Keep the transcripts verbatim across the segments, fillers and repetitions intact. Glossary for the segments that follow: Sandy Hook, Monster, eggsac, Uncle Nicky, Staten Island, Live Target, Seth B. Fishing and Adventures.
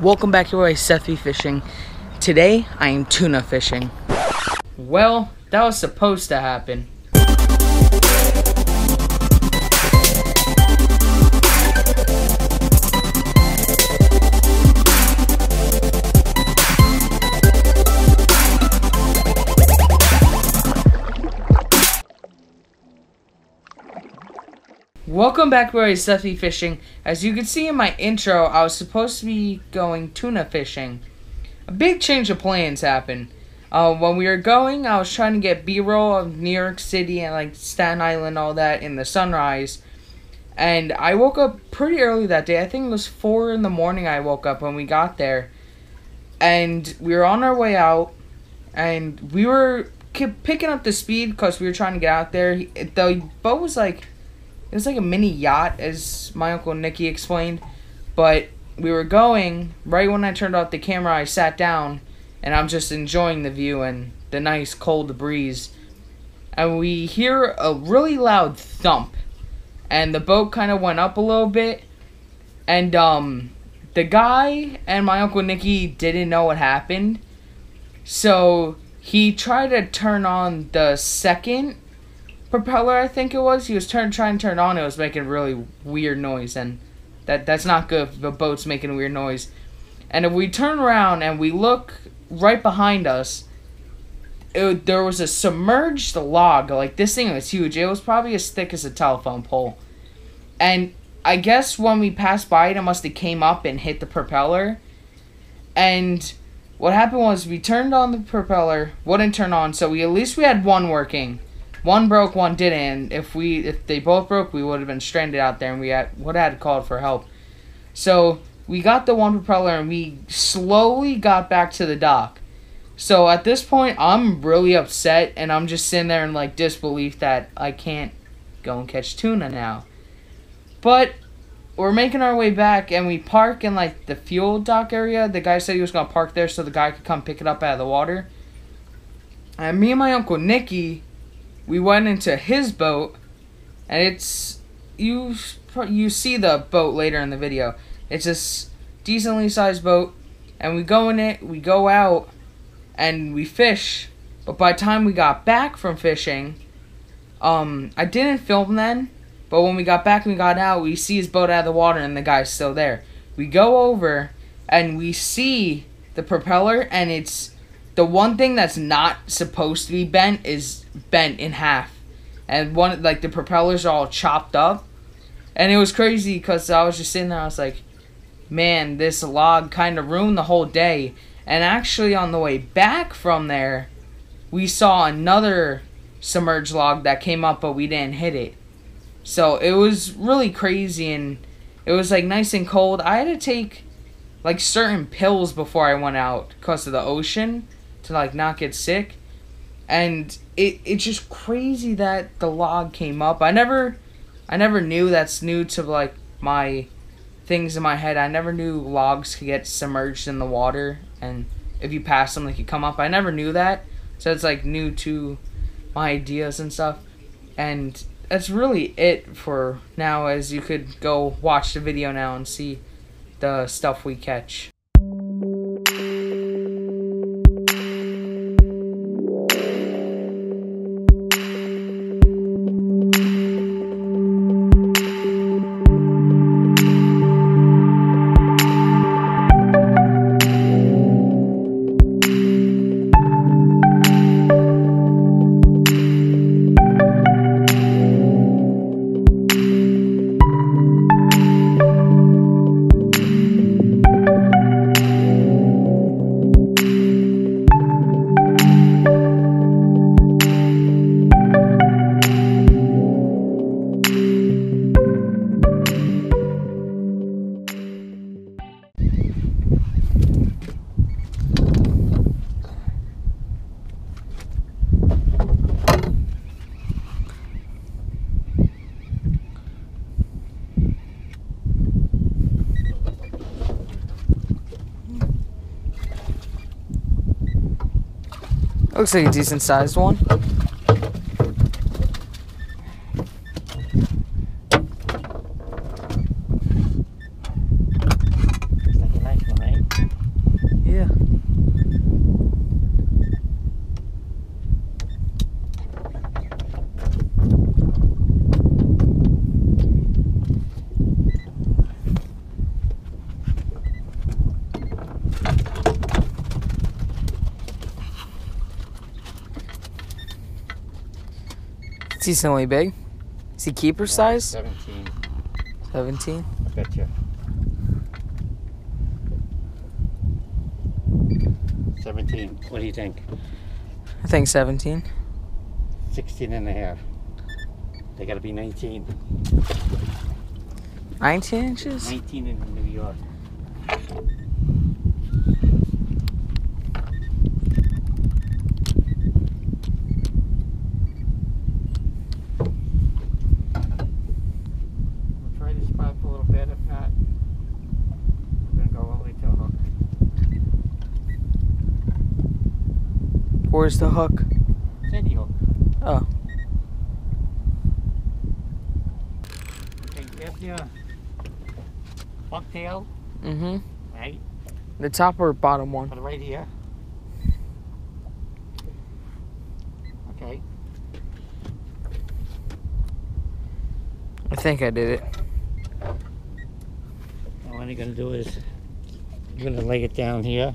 Welcome back to your boy Seth B. Fishing. Today I am tuna fishing. Well, that was supposed to happen. Welcome back, where is Seth B. Fishing. As you can see in my intro, I was supposed to be going tuna fishing. A big change of plans happened. Uh, when we were going, I was trying to get B-roll of New York City and like Staten Island, all that, in the sunrise. And I woke up pretty early that day. I think it was four in the morning I woke up when we got there. And we were on our way out, and we were kept picking up the speed because we were trying to get out there. The boat was like... It was like a mini yacht, as my Uncle Nicky explained. But we were going, right when I turned off the camera, I sat down, and I'm just enjoying the view and the nice cold breeze. And we hear a really loud thump, and the boat kind of went up a little bit. And um, the guy and my Uncle Nicky didn't know what happened. So he tried to turn on the second propeller, I think it was. He was turn, trying to turn on. It was making really weird noise, and that that's not good if the boat's making a weird noise. And if we turn around and we look right behind us, it, there was a submerged log. Like, this thing was huge. It was probably as thick as a telephone pole. And I guess when we passed by it, it must have came up and hit the propeller. And what happened was we turned on the propeller, wouldn't turn on, so we at least we had one working. One broke, one didn't. And if we, if they both broke, we would have been stranded out there, and we had, would have had called for help. So we got the one propeller, and we slowly got back to the dock. So at this point, I'm really upset, and I'm just sitting there in like disbelief that I can't go and catch tuna now. But we're making our way back, and we park in like the fuel dock area. The guy said he was gonna park there so the guy could come pick it up out of the water. And me and my Uncle Nicky, we went into his boat, and it's, you you see the boat later in the video. It's this decently sized boat, and we go in it, we go out, and we fish. But by the time we got back from fishing, um, I didn't film then, but when we got back and we got out, we see his boat out of the water, and the guy's still there. We go over, and we see the propeller, and it's, the one thing that's not supposed to be bent is bent in half, and one, like, the propellers are all chopped up. And it was crazy because I was just sitting there, I was like, man, this log kind of ruined the whole day. And actually on the way back from there, we saw another submerged log that came up, but we didn't hit it. So it was really crazy, and it was like nice and cold. I had to take like certain pills before I went out because of the ocean, to like not get sick. And it it's just crazy that the log came up. I never I never knew, that's new to like my things in my head. I never knew logs could get submerged in the water, and if you pass them they could come up. I never knew that. So it's like new to my ideas and stuff. And that's really it for now, as you could go watch the video now and see the stuff we catch. Looks like a decent sized one. It's like a nice one, right? yeah. Decently big. Is he keeper yeah, size? Seventeen. Seventeen. I bet you. Seventeen. What do you think? I think seventeen. Sixteen and a half. They gotta be nineteen. Nineteen inches? Nineteen in New York. Where's the hook? Sandy Hook. Oh. Okay, after your bucktail. Mm-hmm. Right? The top or bottom one? Right here. Okay. I think I did it. Now what you're going to do is you're going to lay it down here.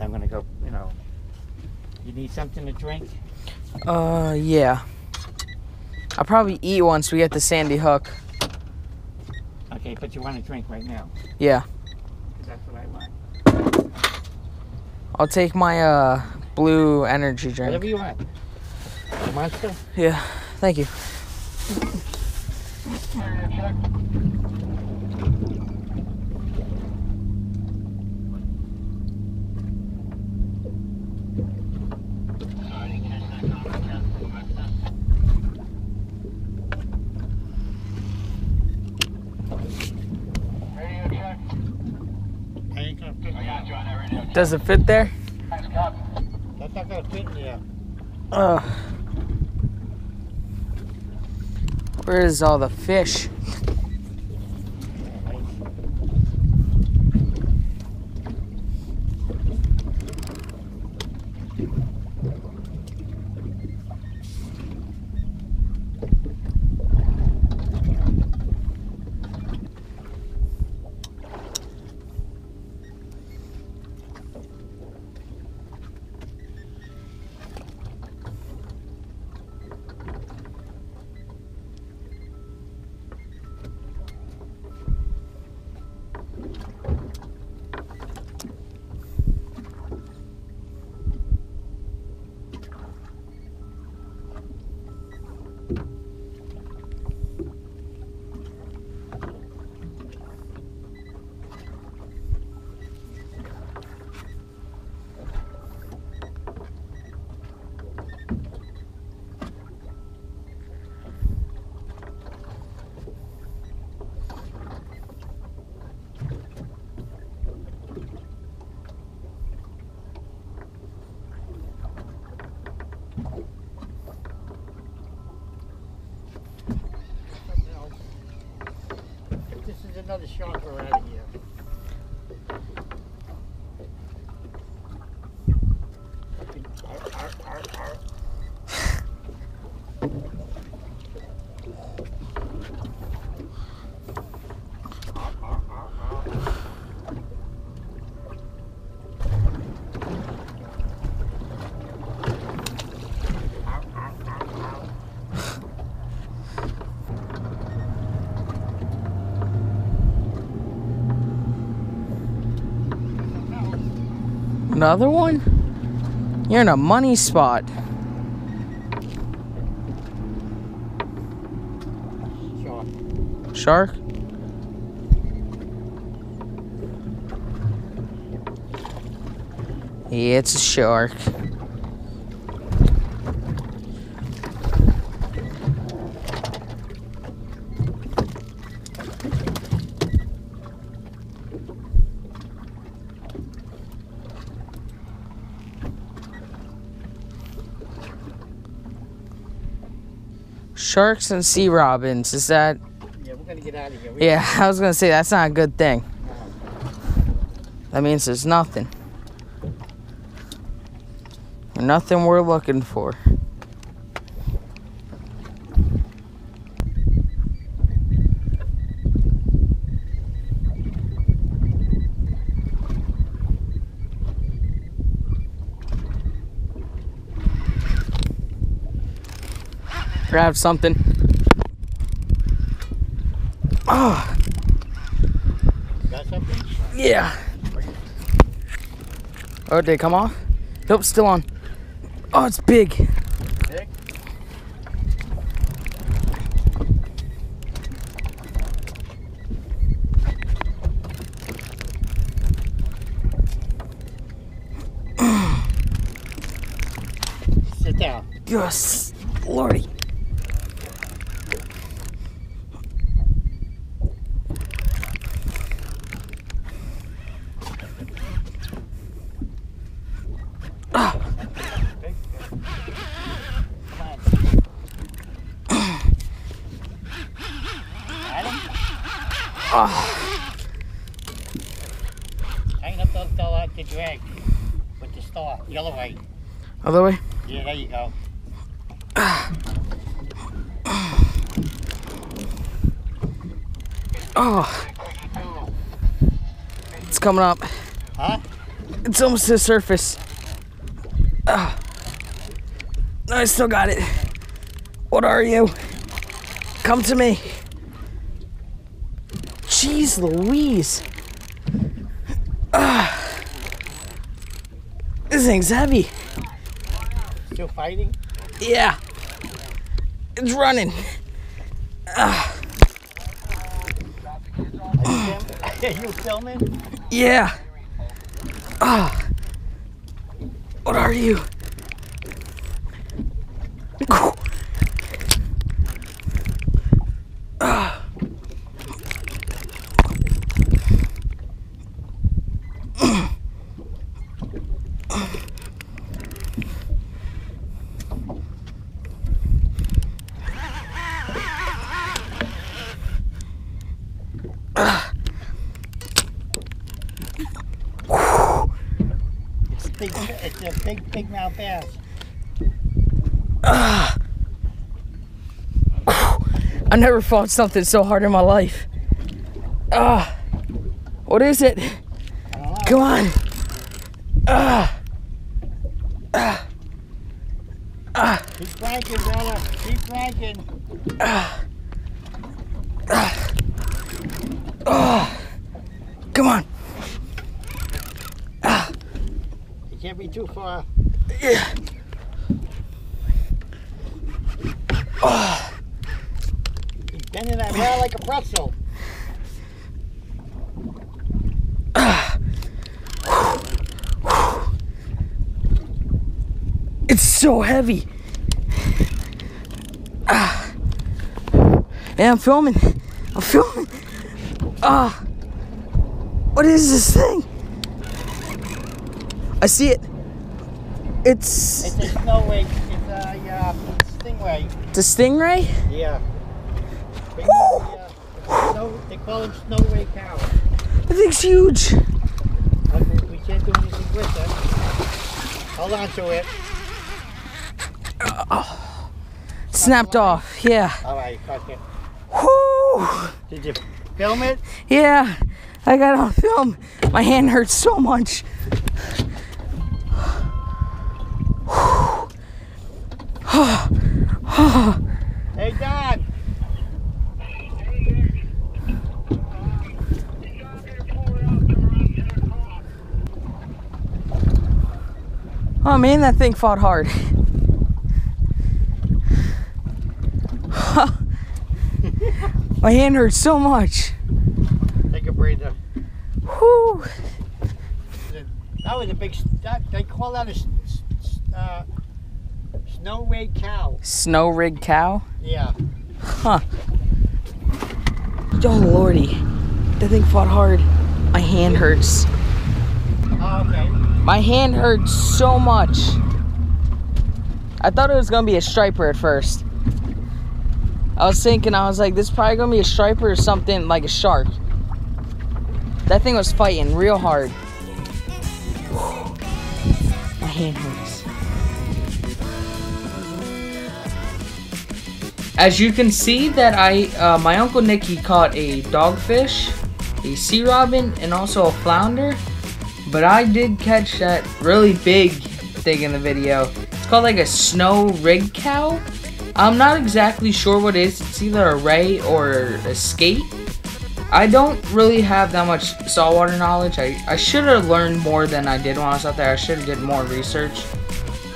I'm gonna go, you know, you need something to drink? Uh, yeah. I'll probably eat once we get to Sandy Hook. Okay, but you want a drink right now? Yeah. Because that's what I want. I'll take my, uh, blue energy drink. Whatever you want. The Monster? Yeah, thank you. Does it fit there? That's not gonna fit in there. Uh, where is all the fish? Another shark we're out of here. Arr, arr, arr, arr. Another one? You're in a money spot. Shark. Shark? Yeah, it's a shark. Sharks and sea robins, is that? Yeah, we're gonna get out of here. We yeah, I was gonna say that's not a good thing. No. That means there's nothing. Nothing we're looking for. Grab something. Oh. Got something? Yeah. Oh, did it come off? Nope, still on. Oh, it's big. Big? Sit down. Yes, Lordy. Oh. Hang up the, the, the drag with the star, the other way. Other way? Yeah, there you go. Oh. It's coming up. Huh? It's almost to the surface. Oh. No, I still got it. What are you? Come to me. Jeez Louise. Uh, this thing's heavy. Still fighting? Yeah. It's running. Uh, Are you filming? Yeah. Uh, what are you? It's a big, big mouth bass. Uh, I never fought something so hard in my life. Uh, what is it? I don't know. Come on. Uh, uh, uh, Keep cranking, brother. Keep cranking. Uh, uh, uh, come on. Can't be too far. Yeah. Oh. He's bending that rail like a pretzel. Uh. It's so heavy. Uh. Man, I'm filming. I'm filming. Uh. What is this thing? I see it. It's... It's a snowwing. It's a uh, stingray. It's a stingray? Yeah. Big, yeah. Snow, they call him snowwing cow. That thing's huge. Okay, we can't do anything with it. Hold on to it. Uh, oh. Snapped off. Yeah. All right, caught it. Woo! Did you film it? Yeah. I got it on film. My hand hurts so much. Hey, Dad. Oh man, that thing fought hard. My hand hurts so much. Take a breather. Whew. That was a big. That, they call that a. Uh, Snow rig cow. Snow rig cow? Yeah. Huh. Oh Lordy. That thing fought hard. My hand hurts. Oh, okay. My hand hurts so much. I thought it was gonna be a striper at first. I was thinking, I was like, this is probably gonna be a striper or something like a shark. That thing was fighting real hard. hand hurts. As you can see that I, uh, my Uncle Nicky caught a dogfish, a sea robin, and also a flounder. But I did catch that really big thing in the video. It's called like a snow rig cow. I'm not exactly sure what it is. It's either a ray or a skate. I don't really have that much saltwater knowledge. I, I should have learned more than I did when I was out there. I should have did more research.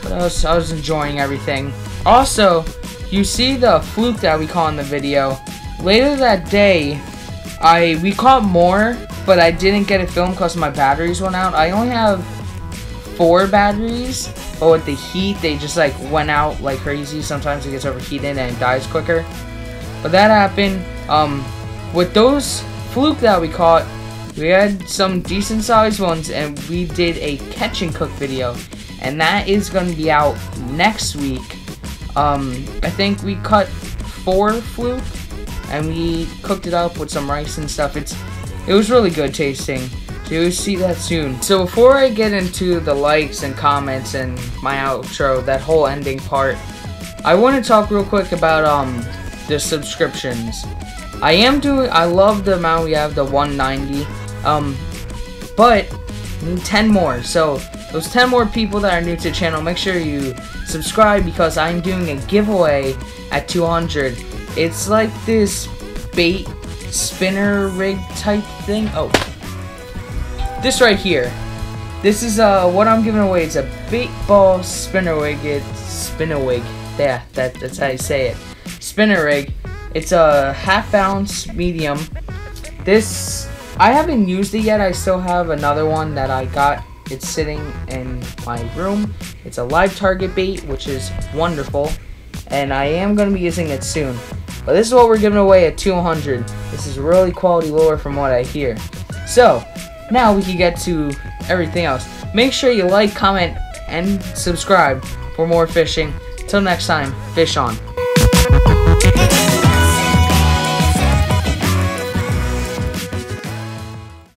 But I was, I was enjoying everything. Also, you see the fluke that we caught in the video. Later that day, I we caught more, but I didn't get it filmed because my batteries went out. I only have four batteries, but with the heat, they just like went out like crazy. Sometimes it gets overheated and it dies quicker. But that happened. Um, with those fluke that we caught, we had some decent sized ones, and we did a catch and cook video, and that is going to be out next week. Um, I think we cut four fluke and we cooked it up with some rice and stuff. It's, it was really good tasting. So you'll see that soon. So before I get into the likes and comments and my outro, that whole ending part, I want to talk real quick about um the subscriptions. I am doing. I love the amount we have, the one ninety. Um, but I need ten more. So those ten more people that are new to the channel, make sure you subscribe because I'm doing a giveaway at two hundred. It's like this bait spinner rig type thing. Oh, this right here. This is uh what I'm giving away. It's a bait ball spinner rig. It's spinner wig. Yeah, that that's how you say it. Spinner rig. It's a half ounce medium. This I haven't used it yet. I still have another one that I got. It's sitting in my room. It's a Live Target bait, which is wonderful, and I am going to be using it soon. But this is what we're giving away at two hundred. This is really quality lure from what I hear. So now we can get to everything else. Make sure you like, comment, and subscribe for more fishing. Till next time, fish on.